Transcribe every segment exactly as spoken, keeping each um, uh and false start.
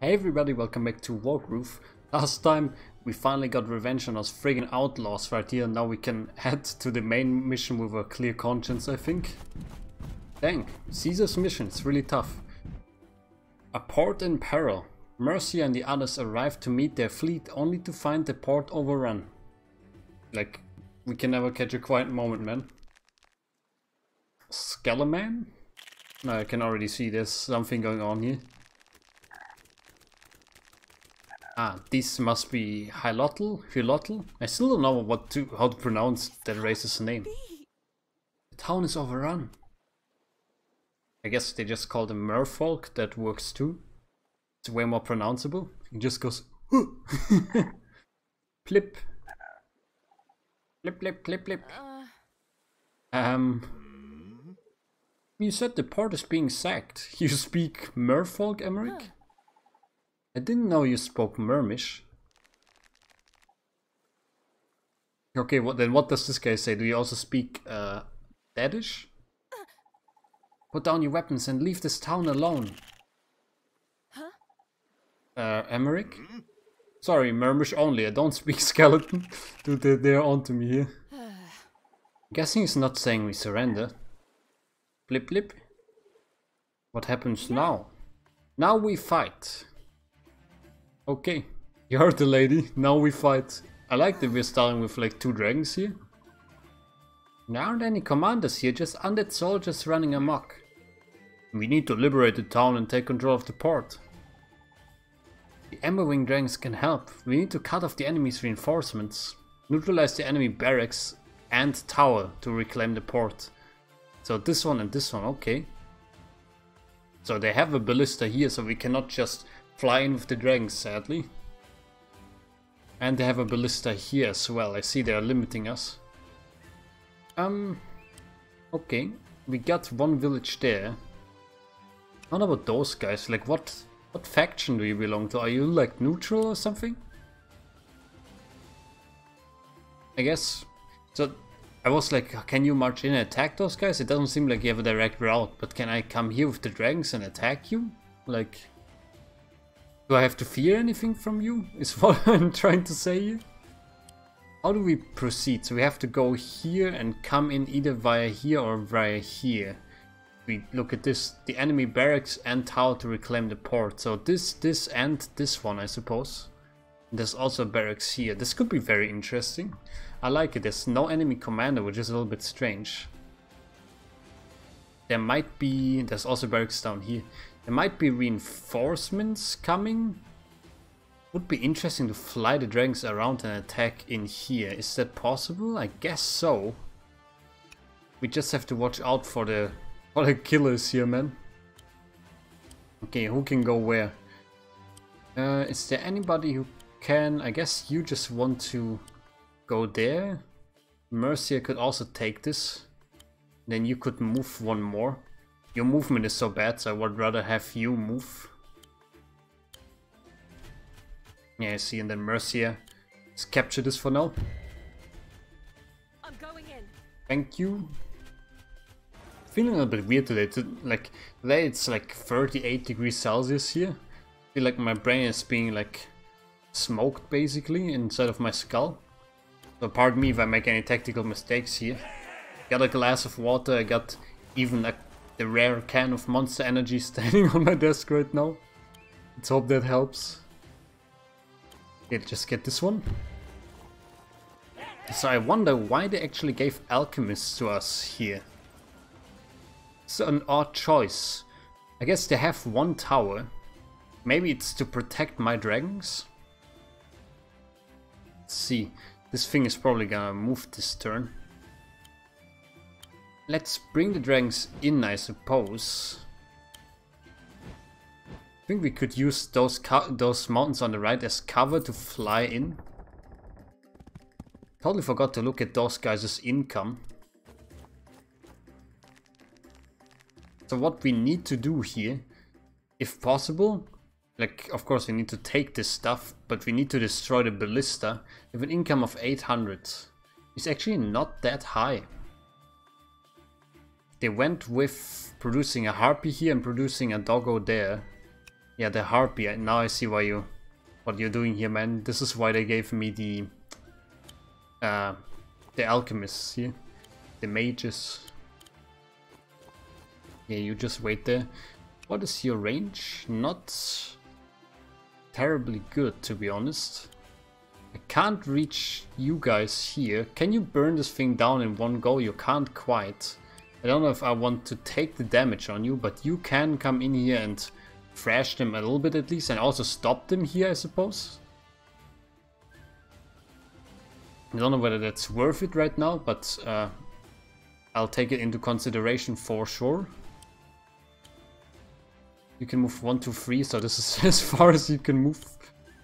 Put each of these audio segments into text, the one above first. Hey everybody, welcome back to Wargroove. Last time we finally got revenge on us friggin' outlaws right here, and now we can head to the main mission with a clear conscience, I think. Dang, Caesar's mission is really tough. A port in peril. Mercia and the others arrive to meet their fleet only to find the port overrun. Like, we can never catch a quiet moment, man. Skeleman? No, I can already see there's something going on here. Ah, this must be Hylotl, Hylotl. I still don't know what to how to pronounce that race's name. The town is overrun. I guess they just call them merfolk. That works too. It's way more pronounceable. It just goes plip, plip, plip, plip, plip. Um, you said the port is being sacked. You speak merfolk, Emmerich? I didn't know you spoke Murmish. Okay, well, then what does this guy say? Do you also speak uh, Daddish? Put down your weapons and leave this town alone. Huh? Uh, Emmerich? Sorry, Murmish only. I don't speak skeleton. Dude, they're, they're onto me here. I'm guessing he's not saying we surrender. Blip blip. What happens now? Now we fight. Okay, you heard the lady, now we fight. I like that we're starting with like two dragons here. There aren't any commanders here, just undead soldiers running amok. We need to liberate the town and take control of the port. The Emberwing dragons can help. We need to cut off the enemy's reinforcements, neutralize the enemy barracks and tower to reclaim the port. So this one and this one, okay. So they have a ballista here, so we cannot just fly in with the dragons, sadly. And they have a ballista here as well. I see they are limiting us. Um, okay. We got one village there. What about those guys? Like, what, what faction do you belong to? Are you, like, neutral or something? I guess. So, I was like, can you march in and attack those guys? It doesn't seem like you have a direct route. But can I come here with the dragons and attack you? Like, do I have to fear anything from you? Is what I'm trying to say here. How do we proceed? So we have to go here and come in either via here or via here. We look at this. The enemy barracks and tower to reclaim the port. So this, this and this one, I suppose. There's also barracks here. This could be very interesting. I like it. There's no enemy commander, which is a little bit strange. There might be... There's also barracks down here. There might be reinforcements coming. Would be interesting to fly the dragons around and attack in here. Is that possible? I guess so. We just have to watch out for the for the killers here, man. Okay, who can go where? Uh, is there anybody who can? I guess you just want to go there. Mercia could also take this. Then you could move one more. Your movement is so bad, so I would rather have you move. Yeah, I see, and then Mercia. Let's capture this for now. I'm going in. Thank you. Feeling a little bit weird today. Like, today it's like thirty-eight degrees Celsius here. I feel like my brain is being like smoked basically inside of my skull. So pardon me if I make any tactical mistakes here. Got a glass of water, I got even a the rare can of Monster Energy standing on my desk right now. Let's hope that helps. Okay, just get this one. So I wonder why they actually gave alchemists to us here. It's an odd choice. I guess they have one tower. Maybe it's to protect my dragons? Let's see. This thing is probably gonna move this turn. Let's bring the dragons in, I suppose. I think we could use those those mountains on the right as cover to fly in. Totally forgot to look at those guys' income. So what we need to do here, if possible, like of course we need to take this stuff, but we need to destroy the ballista. We have an income of eight hundred. It's actually not that high. They went with producing a harpy here and producing a doggo there. Yeah, the harpy. Now I see why you, what you're doing here, man. This is why they gave me the, uh, the alchemists here, the mages. Yeah, you just wait there. What is your range? Not terribly good, to be honest. I can't reach you guys here. Can you burn this thing down in one go? You can't quite. I don't know if I want to take the damage on you, but you can come in here and thrash them a little bit at least, and also stop them here, I suppose. I don't know whether that's worth it right now, but uh, I'll take it into consideration for sure. You can move one, two, three, so this is as far as you can move.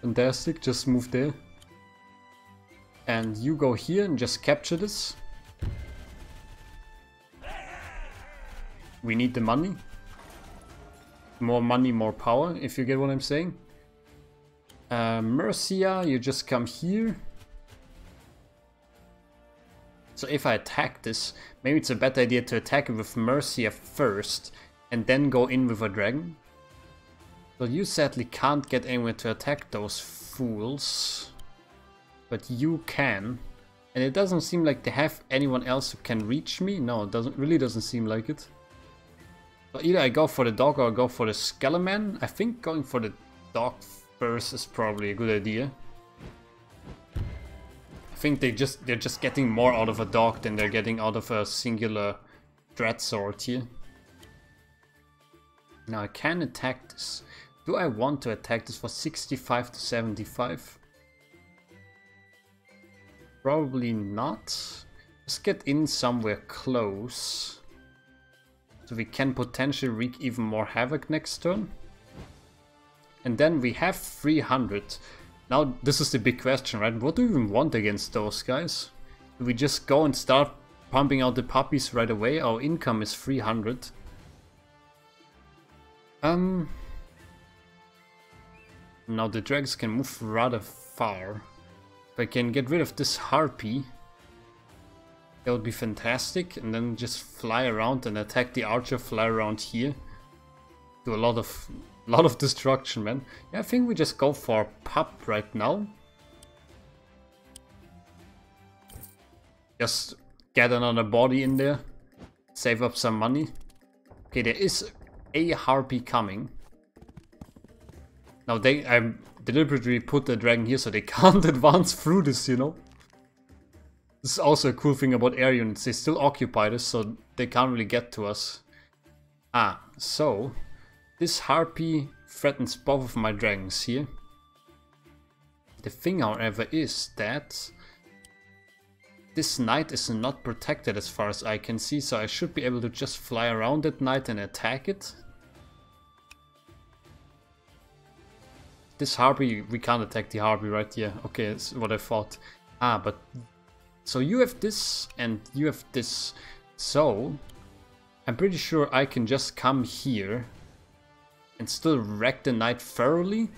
Fantastic, just move there. And you go here and just capture this. We need the money. More money, more power, if you get what I'm saying. Uh, Mercia, you just come here. So if I attack this, maybe it's a better idea to attack it with Mercia first and then go in with a dragon. But you sadly can't get anywhere to attack those fools. But you can. And it doesn't seem like they have anyone else who can reach me. No, it doesn't, really doesn't seem like it. So either I go for the dog or I go for the skeleton. I think going for the dog first is probably a good idea. I think they just, they're just getting more out of a dog than they're getting out of a singular dread sword here. Now I can attack this. Do I want to attack this for sixty-five to seventy-five? Probably not. Let's get in somewhere close, so we can potentially wreak even more havoc next turn. And then we have three hundred. Now this is the big question, right? What do we even want against those guys? Do we just go and start pumping out the puppies right away? Our income is three hundred. Um. Now the dragons can move rather far. If I can get rid of this harpy, that would be fantastic, and then just fly around and attack the archer, fly around here. Do a lot of lot of destruction, man. Yeah, I think we just go for pup right now. Just get another body in there. Save up some money. Okay, there is a harpy coming. Now they I deliberately put the dragon here so they can't advance through this, you know. This is also a cool thing about air units, they still occupy this, so they can't really get to us. Ah, so this harpy threatens both of my dragons here. The thing, however, is that this knight is not protected as far as I can see, so I should be able to just fly around that knight and attack it. This harpy, we can't attack the harpy, right? Yeah, okay, that's what I thought. Ah, but... so you have this, and you have this. So, I'm pretty sure I can just come here and still wreck the knight thoroughly.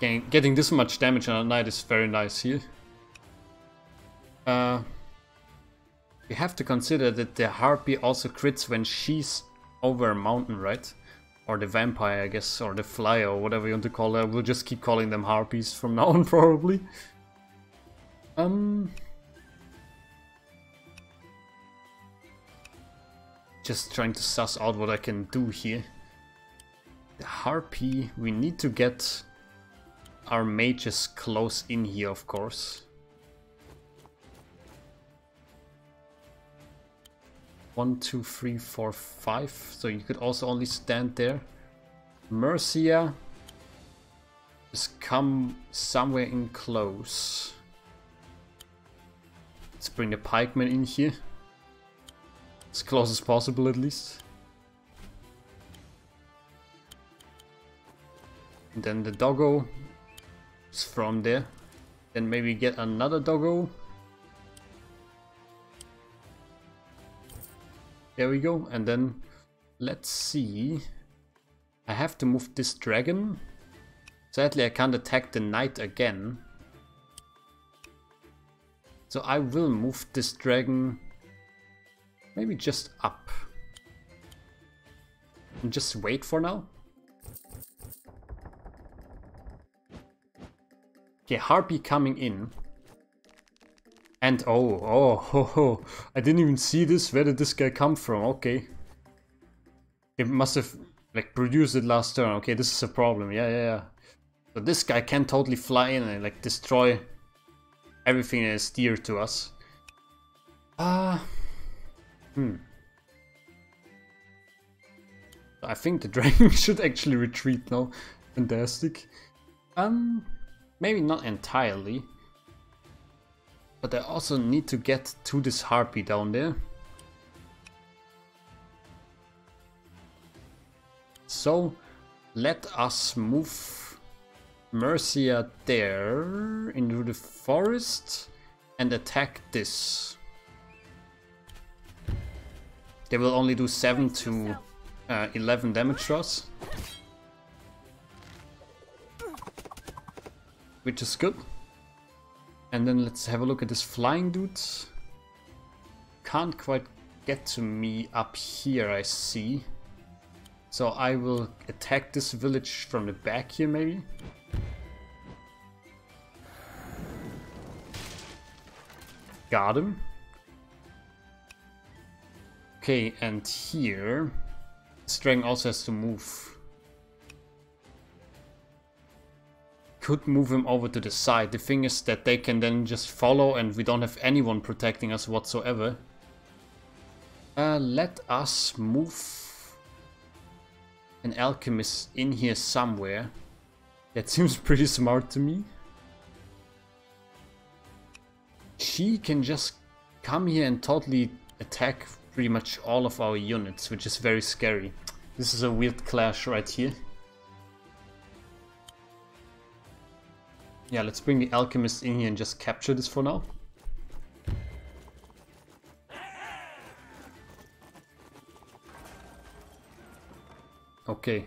Getting, getting this much damage on a knight is very nice here. Uh, you have to consider that the harpy also crits when she's over a mountain, right? Or the vampire, I guess, or the flyer, or whatever you want to call her. We'll just keep calling them harpies from now on, probably. Um, just trying to suss out what I can do here. The harpy, we need to get our mages close in here, of course. One, two, three, four, five. So you could also only stand there. Mercia, just come somewhere in close. Let's bring the pikeman in here. As close as possible, at least. And then the doggo is from there. Then maybe get another doggo. There we go, and then let's see. I have to move this dragon. Sadly, I can't attack the knight again. So I will move this dragon maybe just up. just wait for now. Okay, Harpy coming in. And oh, oh, ho, ho. I didn't even see this. Where did this guy come from? Okay. It must have like produced it last turn. Okay, this is a problem. Yeah, yeah, yeah. So this guy can totally fly in and like destroy everything that is dear to us. Uh, hmm. I think the dragon should actually retreat now. Fantastic. Um, maybe not entirely. But I also need to get to this Harpy down there. So let us move Mercia there into the forest and attack this. They will only do seven to eleven damage to us, which is good. And then let's have a look at this flying dude. Can't quite get to me up here, I see. So I will attack this village from the back here, maybe. Got him. Okay, and here, this dragon also has to move. Could move him over to the side. The thing is that they can then just follow and we don't have anyone protecting us whatsoever. Uh, let us move an alchemist in here somewhere. That seems pretty smart to me. She can just come here and totally attack pretty much all of our units, which is very scary. This is a weird clash right here. Yeah, let's bring the alchemist in here and just capture this for now. Okay,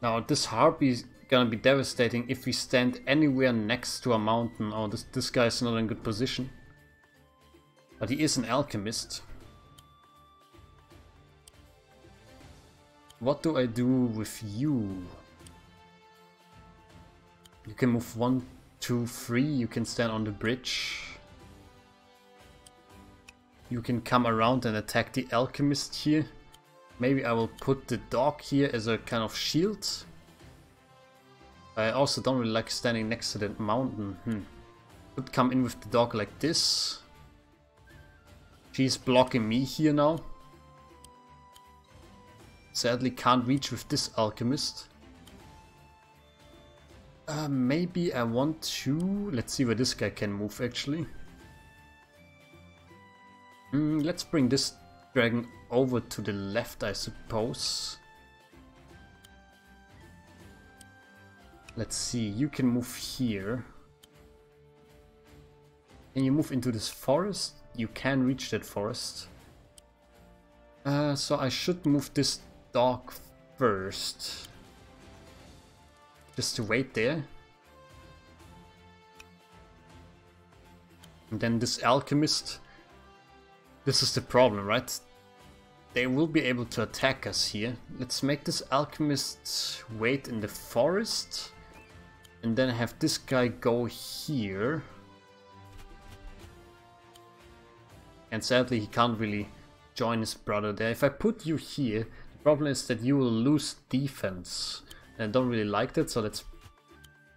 now this Harpy is gonna be devastating if we stand anywhere next to a mountain. Oh, this, this guy is not in good position. But he is an alchemist. What do I do with you? You can move one, two, three. You can stand on the bridge. You can come around and attack the alchemist here. Maybe I will put the dog here as a kind of shield. I also don't really like standing next to the mountain. Hmm. Could come in with the dog like this. She's blocking me here now. Sadly can't reach with this alchemist. Uh, maybe I want to... Let's see where this guy can move actually. Mm, let's bring this dragon over to the left, I suppose. Let's see, you can move here. Can you move into this forest? You can reach that forest. Uh, so I should move this dog first. Just to wait there. And then this alchemist. This is the problem, right? They will be able to attack us here. Let's make this alchemist wait in the forest. And then have this guy go here. And sadly he can't really join his brother there. If I put you here, the problem is that you will lose defense. And I don't really like that, so let's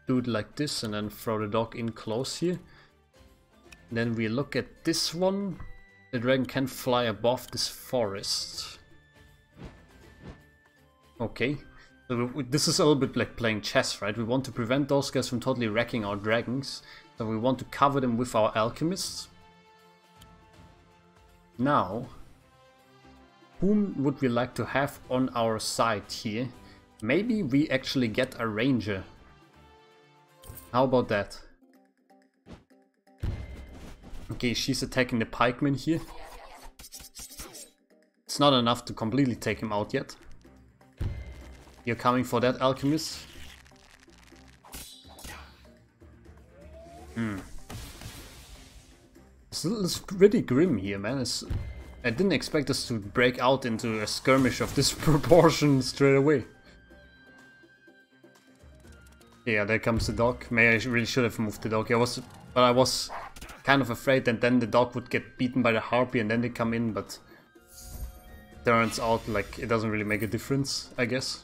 do it like this and then throw the dog in close here. And then we look at this one. The dragon can fly above this forest. Okay. So we, this is a little bit like playing chess, right? We want to prevent those guys from totally wrecking our dragons. So we want to cover them with our alchemists. Now, whom would we like to have on our side here? Maybe we actually get a ranger. How about that? Okay, she's attacking the pikeman here. It's not enough to completely take him out yet. You're coming for that alchemist. Hmm. It's, it's pretty grim here, man. It's I didn't expect us to break out into a skirmish of this proportion straight away. Yeah, there comes the dog. Maybe I really should have moved the dog. I was, but I was kind of afraid that then the dog would get beaten by the harpy and then they come in, but turns out like it doesn't really make a difference, I guess.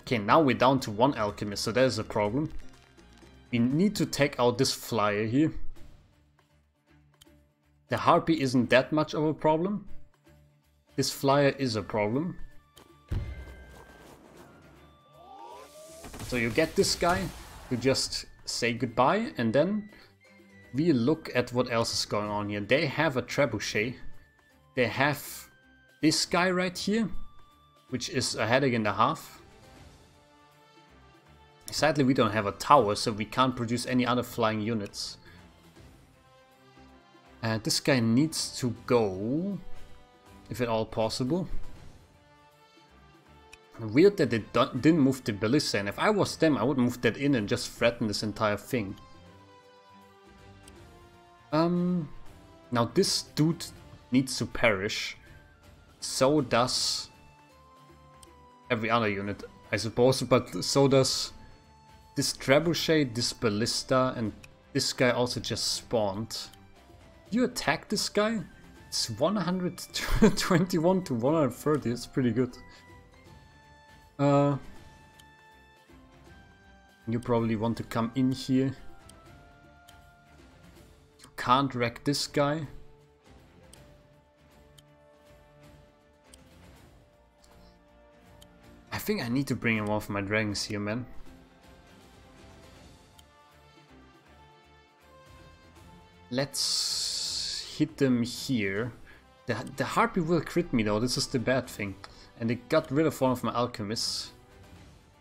Okay, now we're down to one alchemist, so there's a problem. We need to take out this flyer here. The harpy isn't that much of a problem. This flyer is a problem. So you get this guy to just say goodbye, and then we look at what else is going on here. They have a trebuchet. They have this guy right here, which is a headache and a half. Sadly, we don't have a tower, so we can't produce any other flying units. Uh, this guy needs to go, if at all possible. Weird that they didn't move the ballista, and if I was them, I would move that in and just threaten this entire thing. Um, now this dude needs to perish. So does every other unit, I suppose, but so does this trebuchet, this ballista, and this guy also just spawned. You attack this guy? It's one hundred twenty-one to one hundred thirty, it's pretty good. Uh, you probably want to come in here. You can't wreck this guy. I think I need to bring in one of my dragons here, man. Let's hit them here. The, the harpy will crit me though, this is the bad thing. And it got rid of one of my alchemists.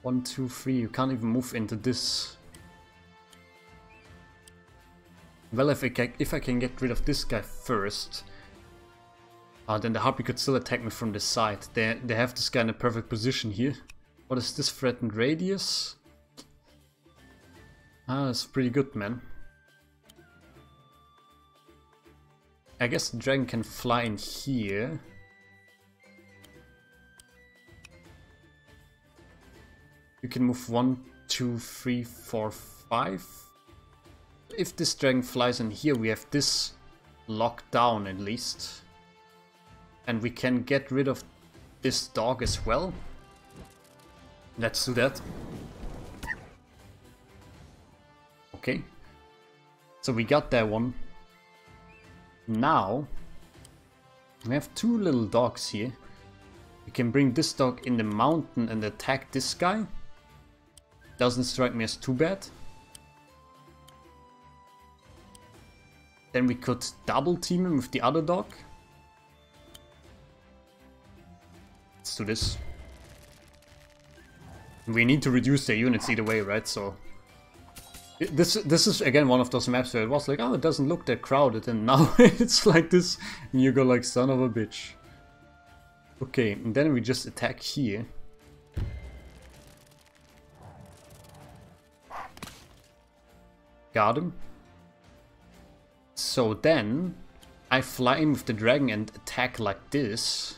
One, two, three, you can't even move into this. Well, if I can, if I can get rid of this guy first, uh, then the harpy could still attack me from the side. They, they have this guy in a perfect position here. What is this threatened radius? Ah, that's pretty good, man. I guess the dragon can fly in here. You can move one, two, three, four, five. If this dragon flies in here, we have this locked down at least. And we can get rid of this dog as well. Let's do that. Okay. So we got that one. Now, we have two little dogs here. We can bring this dog in the mountain and attack this guy. Doesn't strike me as too bad. Then we could double team him with the other dog. Let's do this. We need to reduce their units either way, right? So this this is again one of those maps where it was like, oh, it doesn't look that crowded, and now it's like this, and you go like, son of a bitch. Okay, and then we just attack here. Got him. So then I fly in with the dragon and attack like this.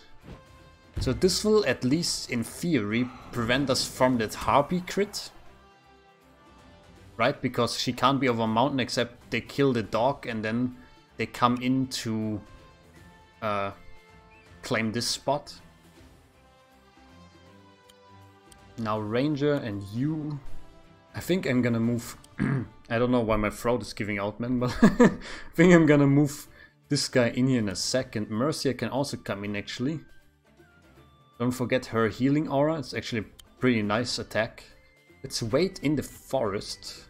So this will, at least in theory, prevent us from that harpy crit. Right? Because she can't be over a mountain except they kill the dog and then they come in to uh, claim this spot. Now Ranger and you. I think I'm gonna move... I don't know why my throat is giving out, man, but I think I'm gonna move this guy in here in a second. Mercia can also come in, actually. Don't forget her healing aura. It's actually a pretty nice attack. Let's wait in the forest.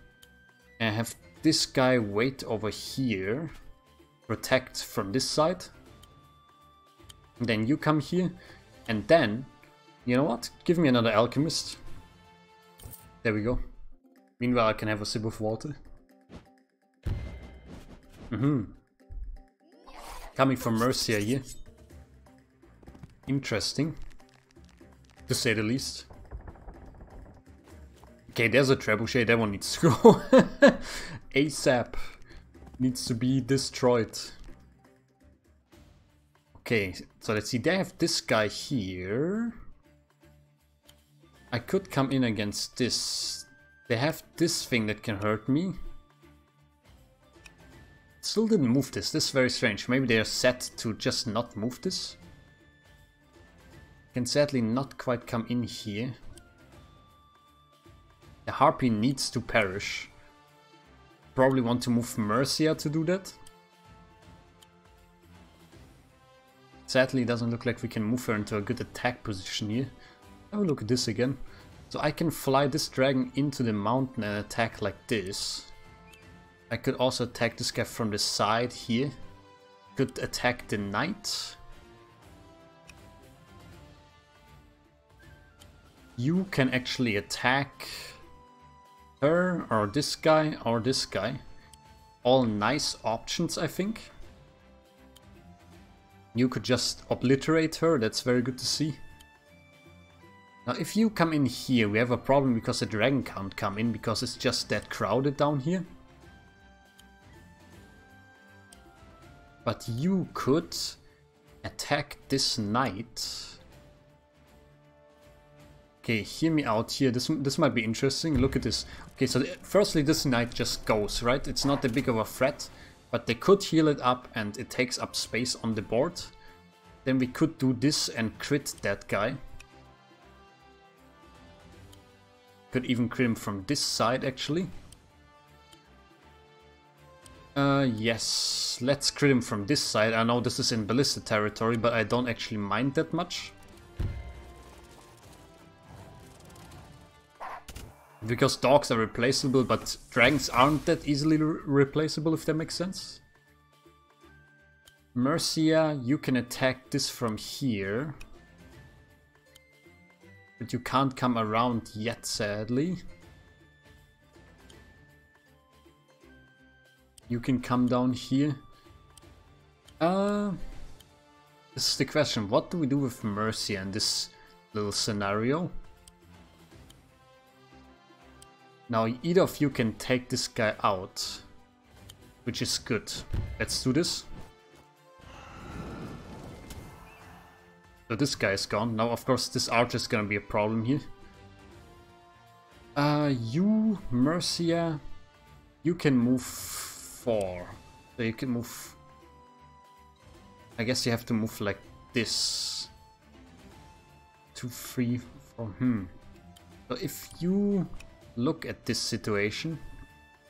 And have this guy wait over here. Protect from this side. And then you come here, and then, you know what? Give me another alchemist. There we go. Meanwhile, I can have a sip of water. Mm-hmm. Coming from Mercia here. Interesting, to say the least. Okay, there's a trebuchet. That one needs to go ASAP. needs to be destroyed. Okay, so let's see, they have this guy here. I could come in against this. They have this thing that can hurt me. Still didn't move this. This is very strange. Maybe they are set to just not move this. Can sadly not quite come in here. The Harpy needs to perish. Probably want to move Mercia to do that. Sadly, it doesn't look like we can move her into a good attack position here. Have a look at this again. So I can fly this dragon into the mountain and attack like this. I could also attack this guy from the side here. Could attack the knight. You can actually attack her or this guy or this guy. All nice options, I think. You could just obliterate her, that's very good to see. Now if you come in here, we have a problem because the dragon can't come in because it's just that crowded down here. But you could attack this knight. Okay, hear me out here. This this might be interesting. Look at this. Okay, so the, firstly, this knight just goes, right? It's not that big of a threat, but they could heal it up and it takes up space on the board. Then we could do this and crit that guy. Could even crit him from this side, actually. Uh, yes, let's crit him from this side. I know this is in ballista territory, but I don't actually mind that much. Because dogs are replaceable, but dragons aren't that easily re replaceable, if that makes sense. Mercia, you can attack this from here. But you can't come around yet, sadly. You can come down here. Uh, this is the question. What do we do with Mercia in this little scenario? Now either of you can take this guy out, which is good. Let's do this. So this guy is gone. Now of course this archer is gonna be a problem here. Uh, you, Mercia, you can move four. So you can move... I guess you have to move like this. Two, three, four, hmm. So if you... look at this situation.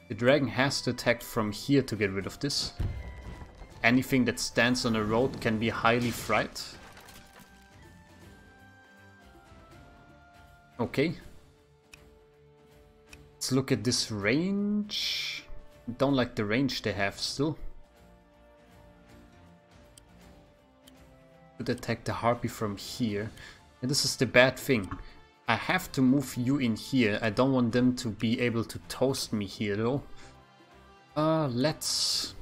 The dragon has to attack from here to get rid of this. Anything that stands on a road can be highly fried. Okay. Let's look at this range. Don't like the range they have still. Could attack the harpy from here. And this is the bad thing. I have to move you in here. I don't want them to be able to toast me here though. Uh, let's...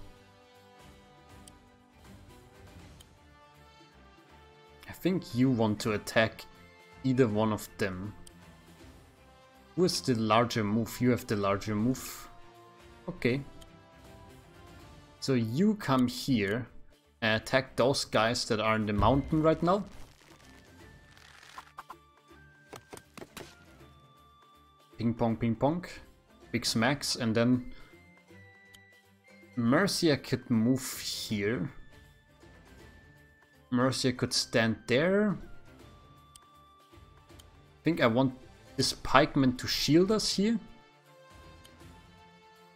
I think you want to attack either one of them. Who is the larger move? You have the larger move. Okay. So you come here and attack those guys that are in the mountain right now. Ping pong, ping pong, big smacks, and then Mercia could move here. Mercia could stand there. I think I want this pikeman to shield us here.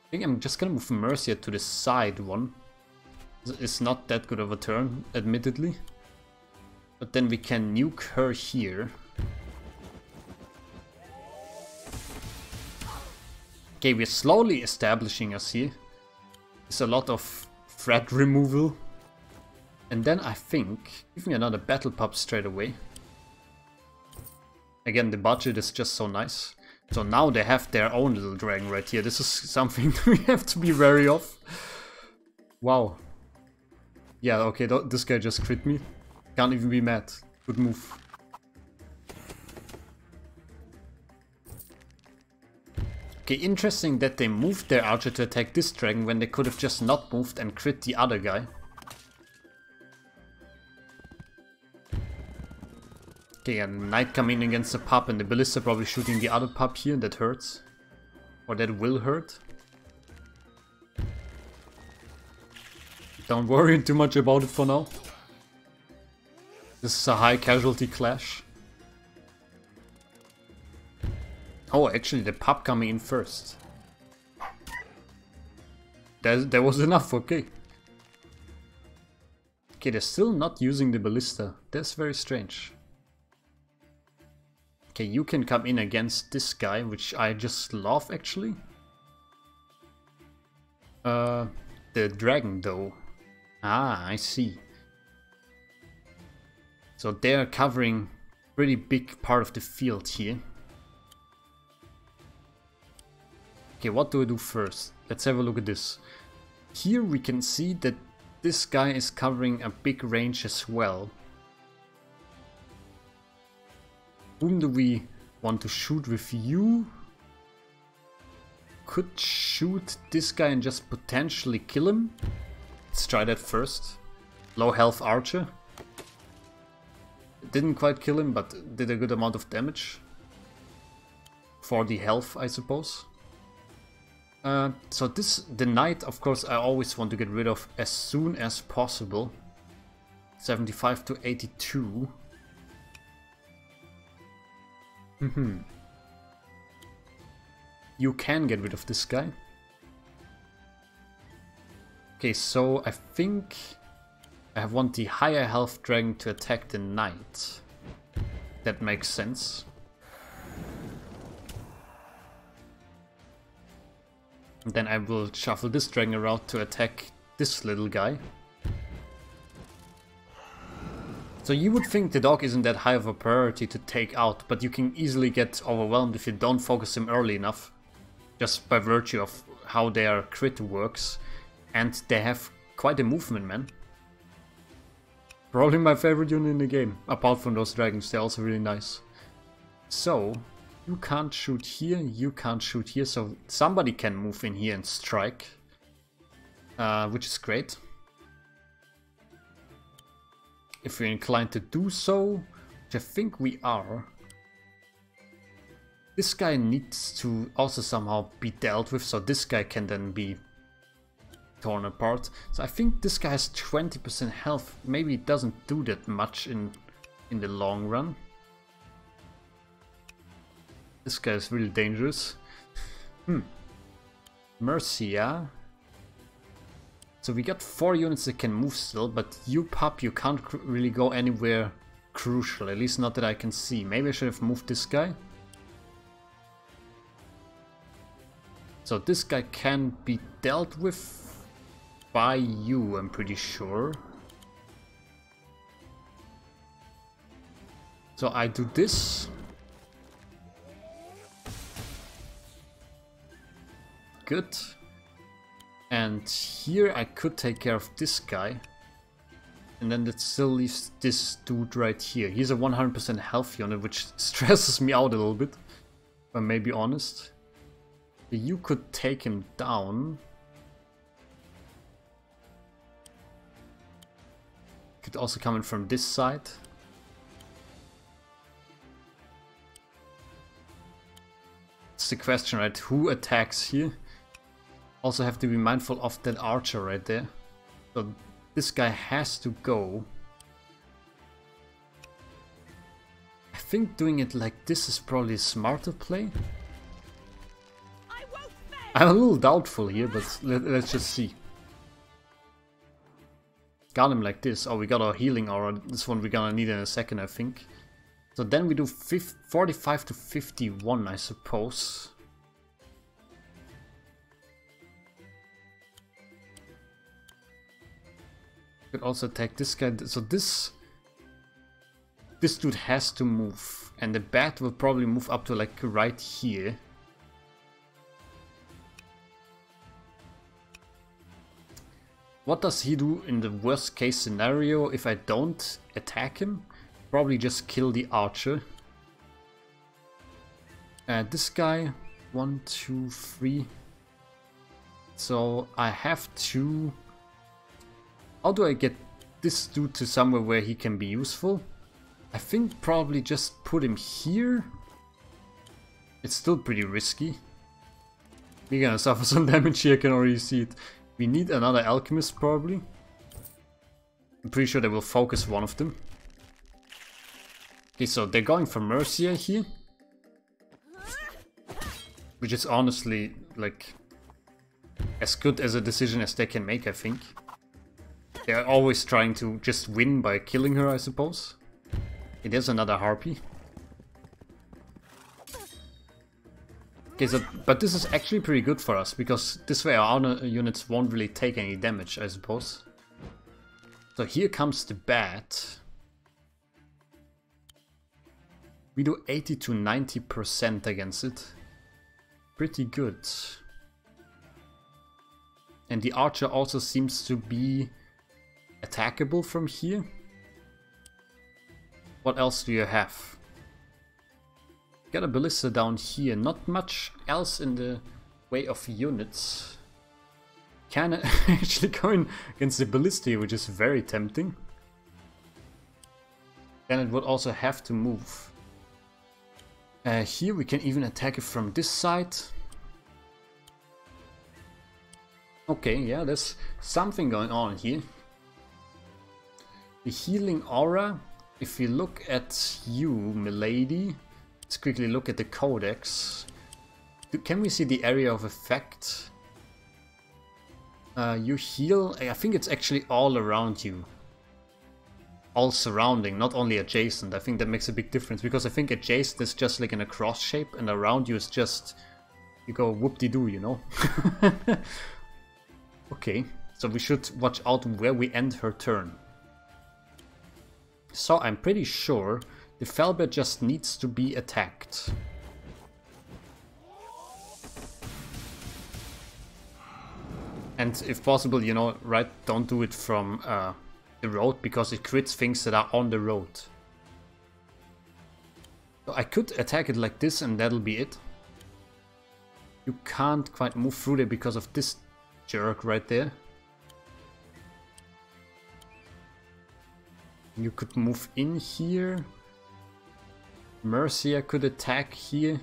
I think I'm just gonna move Mercia to the side one. It's not that good of a turn, admittedly. But then we can nuke her here. Okay, we're slowly establishing us here. There's a lot of threat removal. And then I think, give me another battle pup straight away. Again, the budget is just so nice. So now they have their own little dragon right here. This is something we have to be wary of. Wow. Yeah, okay, th this guy just crit me. Can't even be mad. Good move. Okay, interesting that they moved their archer to attack this dragon when they could have just not moved and crit the other guy. Okay, a knight coming in against the pup and the ballista probably shooting the other pup here, that hurts. Or that will hurt. Don't worry too much about it for now. This is a high casualty clash. Oh, actually the pup coming in first. That, that was enough, okay. Okay, they're still not using the ballista. That's very strange. Okay, you can come in against this guy, which I just love, actually. Uh, the dragon, though. Ah, I see. So they're covering a pretty big part of the field here. Okay, what do I do first? Let's have a look at this. Here we can see that this guy is covering a big range as well. Whom do we want to shoot with you? Could shoot this guy and just potentially kill him. Let's try that first. Low health archer. Didn't quite kill him, but did a good amount of damage. forty health, I suppose. Uh, so this, the knight, of course, I always want to get rid of as soon as possible. seventy-five to eighty-two. Mm-hmm. You can get rid of this guy. Okay, so I think I want the higher health dragon to attack the knight. That makes sense. And then I will shuffle this dragon around to attack this little guy. So you would think the dog isn't that high of a priority to take out, but you can easily get overwhelmed if you don't focus him early enough, just by virtue of how their crit works, and they have quite a movement, man. Probably my favorite unit in the game, apart from those dragons, they're also really nice. So, you can't shoot here, you can't shoot here, so somebody can move in here and strike, uh, which is great. If we're inclined to do so, which I think we are. This guy needs to also somehow be dealt with, so this guy can then be torn apart. So I think this guy has twenty percent health, maybe it doesn't do that much in, in the long run. This guy is really dangerous. Hmm. Mercia. So we got four units that can move still, but you pup, you can't really go anywhere crucial, at least not that I can see. Maybe I should have moved this guy. So this guy can be dealt with by you, I'm pretty sure. So I do this. Good. And here I could take care of this guy. And then that still leaves this dude right here. He's a one hundred percent health unit, which stresses me out a little bit, if I may be honest. You could take him down. Could also come in from this side. It's the question, right? Who attacks here? Also have to be mindful of that archer right there. So this guy has to go. I think doing it like this is probably a smarter play. I'm a little doubtful here, but let, let's just see. Got him like this. Oh, we got our healing aura. This one we're gonna need in a second, I think. So then we do forty-five to fifty-one, I suppose. Could also attack this guy, so this this dude has to move, and the bat will probably move up to like right here. What does he do in the worst case scenario if I don't attack him? Probably just kill the archer. And uh, this guy one, two, three. So I have to... How do I get this dude to somewhere where he can be useful? I think probably just put him here. It's still pretty risky. We're gonna suffer some damage here, I can already see it. We need another alchemist probably. I'm pretty sure they will focus one of them. Okay, so they're going for Mercia here. Which is honestly, like, as good as a decision as they can make, I think. They're always trying to just win by killing her, I suppose. Okay, there's another harpy. Okay, so, but this is actually pretty good for us, because this way our honor units won't really take any damage, I suppose. So here comes the bat. We do eighty to ninety percent against it. Pretty good. And the archer also seems to be attackable from here. What else do you have? Got a ballista down here, not much else in the way of units. Can I actually go in against the ballista, which is very tempting. Then it would also have to move. Uh, here we can even attack it from this side. Okay, yeah, there's something going on here. The healing aura, if you look at you, milady. Let's quickly look at the codex. Do, can we see the area of effect? Uh, you heal, I think it's actually all around you. All surrounding, not only adjacent. I think that makes a big difference, because I think adjacent is just like in a cross shape and around you is just... You go whoop-de-doo, you know? Okay, so we should watch out where we end her turn. So I'm pretty sure... The Felbert just needs to be attacked. And if possible, you know, right, don't do it from uh, the road, because it crits things that are on the road. So I could attack it like this and that'll be it. You can't quite move through there because of this jerk right there. You could move in here. Mercia could attack here.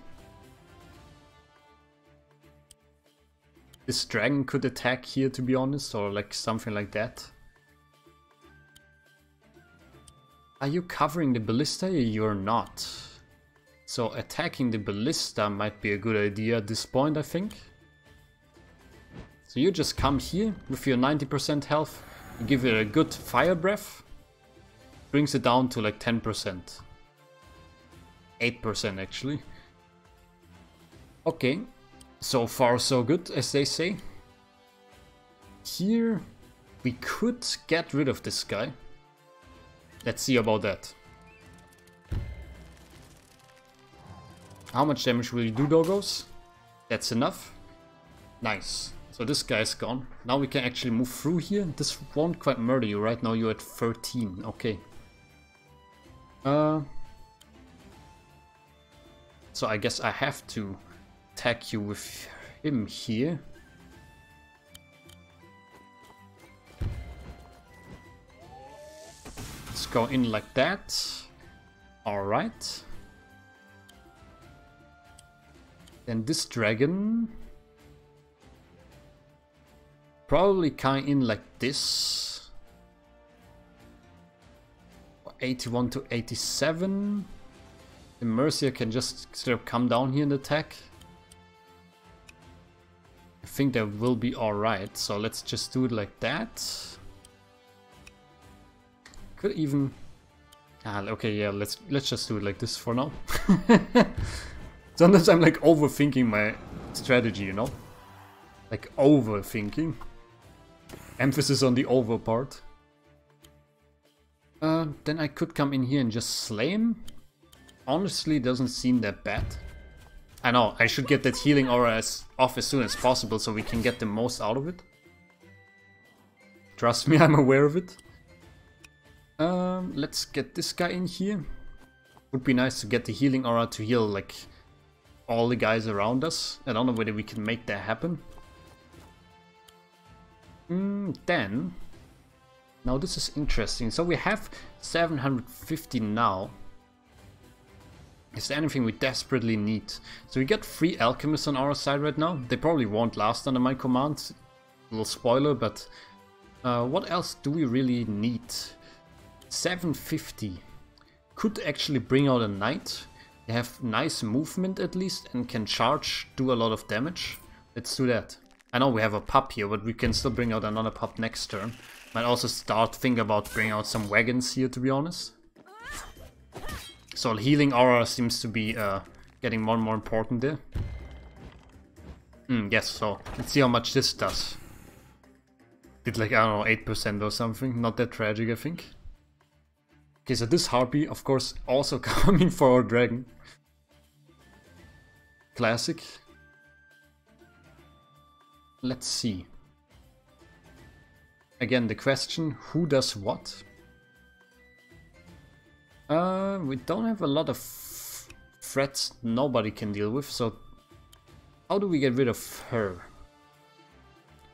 This dragon could attack here, to be honest, or like something like that. Are you covering the ballista? You're not. So attacking the ballista might be a good idea at this point, I think. So you just come here with your ninety percent health, you give it a good fire breath, brings it down to like ten percent. eight percent actually. Okay, so far so good, as they say. Here we could get rid of this guy. Let's see about that. How much damage will you do, doggos? That's enough. Nice. So this guy's gone. Now we can actually move through here. This won't quite murder you. Right now you're at thirteen. Okay. Uh... So I guess I have to attack you with him here. Let's go in like that. Alright. Then this dragon. Probably coming in like this. eighty-one to eighty-seven. The Mercia can just sort of come down here and attack. I think that will be alright, so let's just do it like that. Could even... Ah, okay, yeah, let's let's just do it like this for now. Sometimes I'm like overthinking my strategy, you know? Like overthinking. Emphasis on the over part. Uh, then I could come in here and just slay him. Honestly, doesn't seem that bad. I know, I should get that healing aura as, off as soon as possible so we can get the most out of it. Trust me, I'm aware of it. Um, let's get this guy in here. Would be nice to get the healing aura to heal like all the guys around us. I don't know whether we can make that happen. Mm, then, now this is interesting. So we have seven hundred fifty now. Is there anything we desperately need? So we got three alchemists on our side right now. They probably won't last under my command. A little spoiler, but uh, what else do we really need? seven fifty could actually bring out a knight. They have nice movement at least and can charge, do a lot of damage. Let's do that. I know we have a pup here, but we can still bring out another pup next turn. Might also start thinking about bringing out some wagons here, to be honest. So healing aura seems to be uh, getting more and more important there. Mm, yes, so let's see how much this does. Did like, I don't know, eight percent or something. Not that tragic, I think. Okay, so this harpy, of course, also coming for our dragon. Classic. Let's see. Again, the question, who does what? Uh, we don't have a lot of threats nobody can deal with, so how do we get rid of her?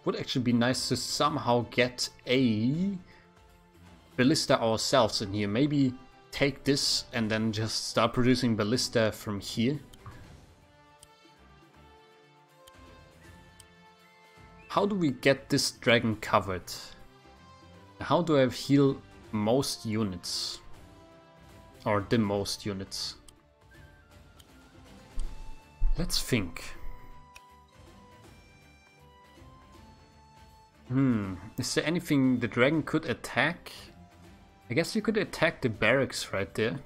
Would actually be nice to somehow get a ballista ourselves in here. Maybe take this and then just start producing ballista from here. How do we get this dragon covered? How do I heal most units? Or the most units? Let's think. Hmm, is there anything the dragon could attack? I guess you could attack the barracks right there.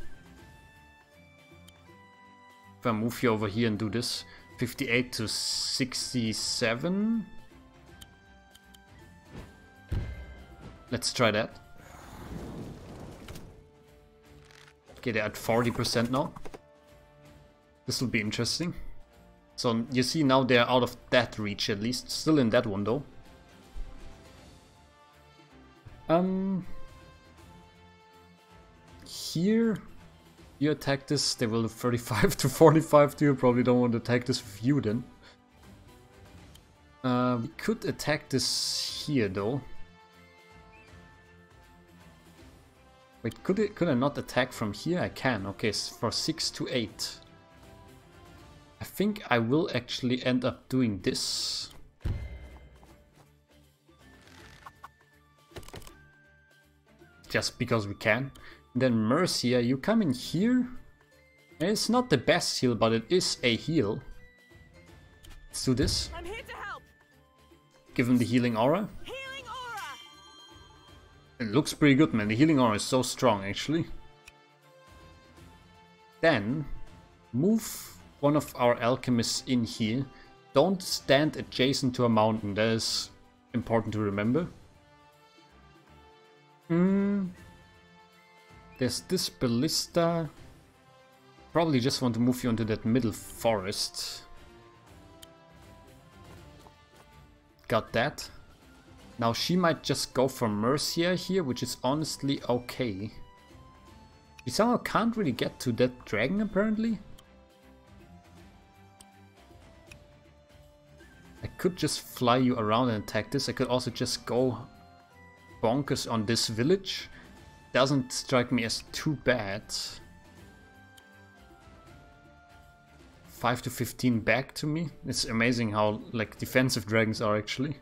If I move you over here and do this, fifty-eight to sixty-seven. Let's try that. Okay, they're at forty percent now. This will be interesting. So you see now they're out of that reach at least. Still in that one though. Um... Here, you attack this, they will do thirty-five to forty-five too. You probably don't want to attack this with you then. Uh, we could attack this here though. Wait, could, it, could I not attack from here? I can, okay, for six to eight. I think I will actually end up doing this. Just because we can. Then Mercia, you come in here. It's not the best heal, but it is a heal. Let's do this. I'm here to help. Give him the healing aura. Healing aura. It looks pretty good, man. The healing aura is so strong, actually. Then, move one of our alchemists in here. Don't stand adjacent to a mountain. That is important to remember. Hmm... There's this ballista. Probably just want to move you into that middle forest. Got that. Now she might just go for Mercia here, which is honestly okay. We somehow can't really get to that dragon apparently. I could just fly you around and attack this. I could also just go bonkers on this village. Doesn't strike me as too bad. five to fifteen back to me. It's amazing how like defensive dragons are actually.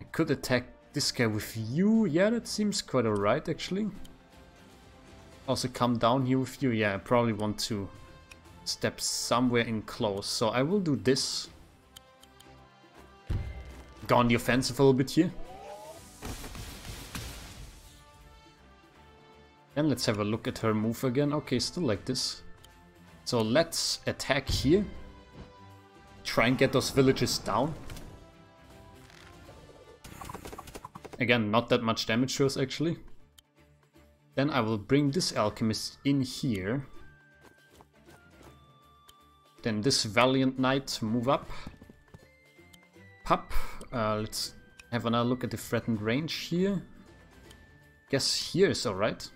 I could attack this guy with you. Yeah, that seems quite alright actually. Also come down here with you. Yeah, I probably want to step somewhere in close. So I will do this. Go on the offensive a little bit here. And let's have a look at her move again. Okay, still like this. So let's attack here. Try and get those villages down. Again, not that much damage to us actually. Then I will bring this alchemist in here. Then this valiant knight move up. Pup. Uh, let's have another look at the threatened range here. Guess here is alright.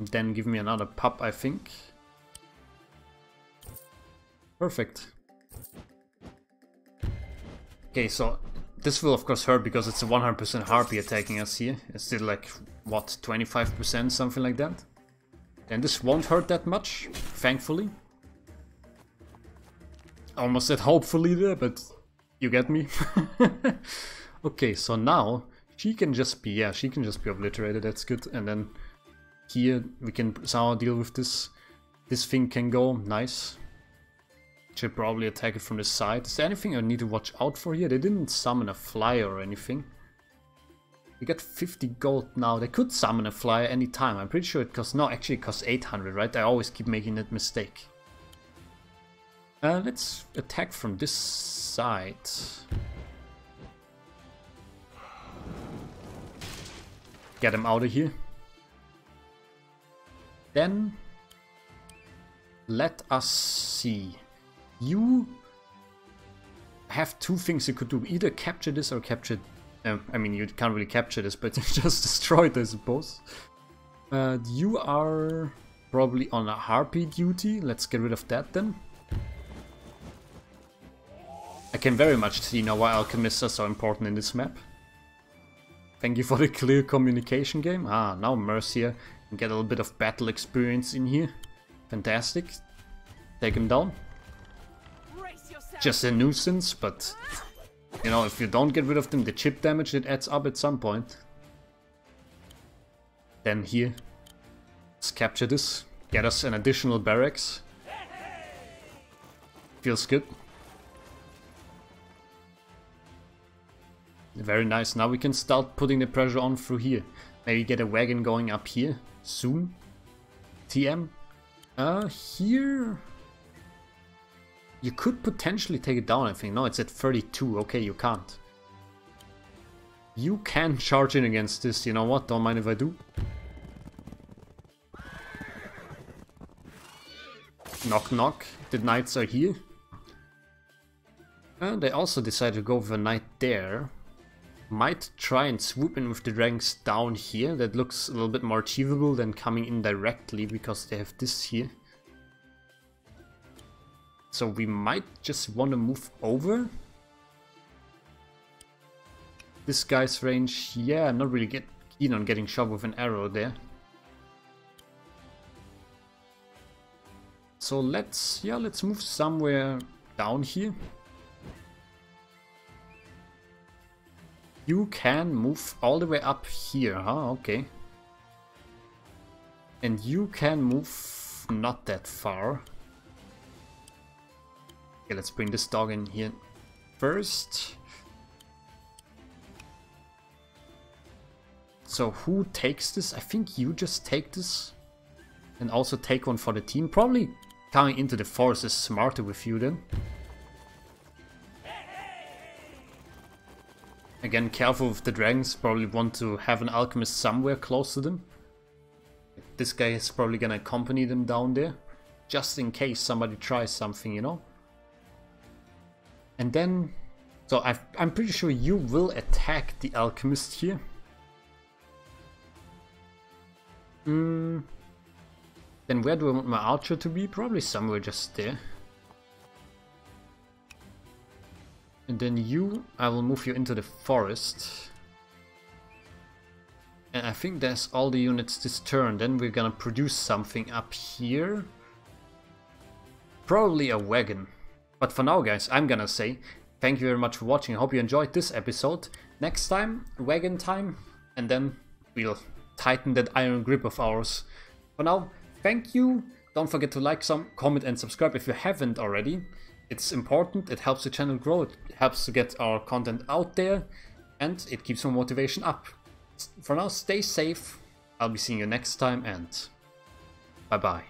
Then give me another pup, I think. Perfect. Okay, so this will of course hurt because it's a one hundred percent harpy attacking us here. It's still like, what, twenty-five percent, something like that. And this won't hurt that much, thankfully. Almost said hopefully there, but you get me. Okay, so now she can just be, yeah, she can just be obliterated, that's good. And then here we can somehow deal with this. This thing can go, nice. Should probably attack it from the side. Is there anything I need to watch out for here? They didn't summon a flyer or anything. We got fifty gold now. They could summon a flyer any time. I'm pretty sure it costs... No, actually it costs eight hundred, right? I always keep making that mistake. Uh, let's attack from this side. Get him out of here. Then... let us see. You have two things you could do. Either capture this or capture... Uh, I mean, you can't really capture this, but just destroy it, I suppose. Uh, you are probably on a harpy duty. Let's get rid of that then. I can very much see now why alchemists are so important in this map. Thank you for the clear communication game. Ah, now Mercia can get a little bit of battle experience in here. Fantastic. Take him down. Just a nuisance, but you know, if you don't get rid of them, the chip damage it adds up at some point. Then here, let's capture this, get us an additional barracks. Feels good. Very nice. Now we can start putting the pressure on through here. Maybe get a wagon going up here soon. T M. Uh, here. You could potentially take it down, I think. No, it's at thirty-two. Okay, you can't. You can charge in against this. You know what? Don't mind if I do. Knock, knock. The knights are here. And they also decided to go with a knight there. Might try and swoop in with the ranks down here. That looks a little bit more achievable than coming in directly because they have this here. So we might just want to move over. This guy's range, yeah, I'm not really get keen on getting shot with an arrow there. So let's, yeah, let's move somewhere down here. You can move all the way up here, huh? Okay. And you can move not that far. Okay, let's bring this dog in here first. So who takes this? I think you just take this. And also take one for the team. Probably coming into the forest is smarter with you then. Again, careful with the dragons. Probably want to have an alchemist somewhere close to them. This guy is probably gonna accompany them down there. Just in case somebody tries something, you know. And then, so I've, I'm pretty sure you will attack the alchemist here. Mm. Then where do I want my archer to be? Probably somewhere just there. And then you, I will move you into the forest. And I think that's all the units this turn. Then we're gonna produce something up here. Probably a wagon. But for now, guys, I'm gonna say thank you very much for watching. I hope you enjoyed this episode. Next time, wagon time, and then we'll tighten that iron grip of ours. For now, thank you. Don't forget to like, some, comment, and subscribe if you haven't already. It's important, it helps the channel grow, it helps to get our content out there, and it keeps our motivation up. For now, stay safe. I'll be seeing you next time, and bye-bye.